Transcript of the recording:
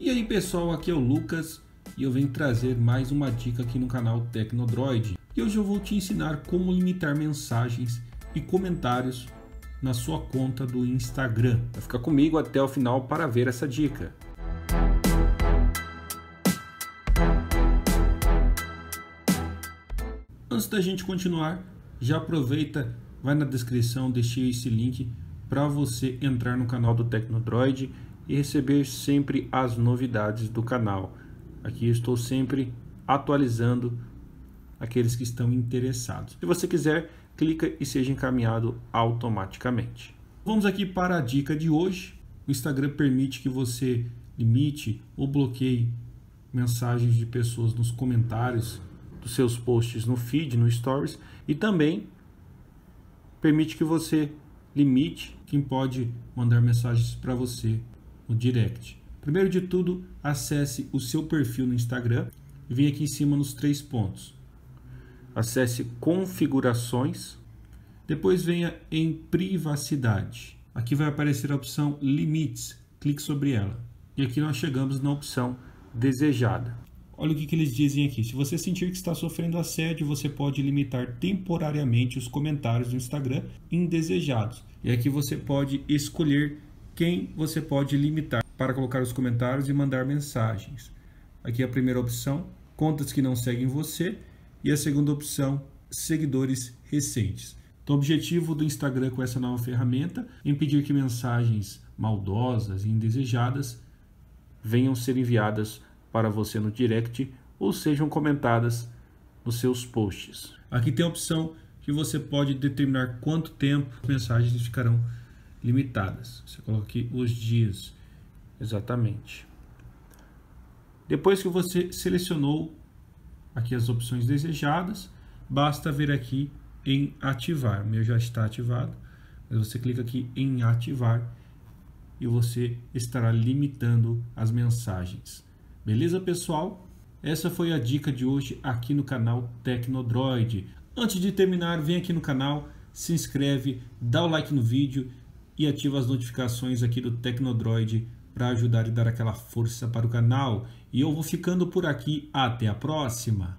E aí pessoal, aqui é o Lucas e eu venho trazer mais uma dica aqui no canal Tecnodroid. E hoje eu vou te ensinar como limitar mensagens e comentários na sua conta do Instagram. Vai ficar comigo até o final para ver essa dica. Antes da gente continuar, já aproveita, vai na descrição, deixei esse link para você entrar no canal do Tecnodroid e receber sempre as novidades do canal. Aqui eu estou sempre atualizando aqueles que estão interessados. Se você quiser, clica e seja encaminhado automaticamente. Vamos aqui para a dica de hoje. O Instagram permite que você limite ou bloqueie mensagens de pessoas nos comentários dos seus posts no feed, no stories, e também permite que você limite quem pode mandar mensagens para você no direct. Primeiro de tudo, acesse o seu perfil no Instagram e vem aqui em cima nos três pontos. Acesse configurações, depois venha em privacidade. Aqui vai aparecer a opção limites, clique sobre ela. E aqui nós chegamos na opção desejada. Olha o que eles dizem aqui. Se você sentir que está sofrendo assédio, você pode limitar temporariamente os comentários do Instagram indesejados. E aqui você pode escolher quem você pode limitar para colocar os comentários e mandar mensagens. Aqui a primeira opção, contas que não seguem você, e a segunda opção, seguidores recentes. Então, o objetivo do Instagram com essa nova ferramenta é impedir que mensagens maldosas e indesejadas venham ser enviadas para você no direct ou sejam comentadas nos seus posts. Aqui tem a opção que você pode determinar quanto tempo as mensagens ficarão limitadas. Você coloca aqui os dias, exatamente. Depois que você selecionou aqui as opções desejadas, basta vir aqui em ativar. O meu já está ativado, mas você clica aqui em ativar e você estará limitando as mensagens. Beleza, pessoal? Essa foi a dica de hoje aqui no canal Tecnodroid. Antes de terminar, vem aqui no canal, se inscreve, dá o like no vídeo e ativa as notificações aqui do Tecnodroid para ajudar e dar aquela força para o canal. E eu vou ficando por aqui. Até a próxima!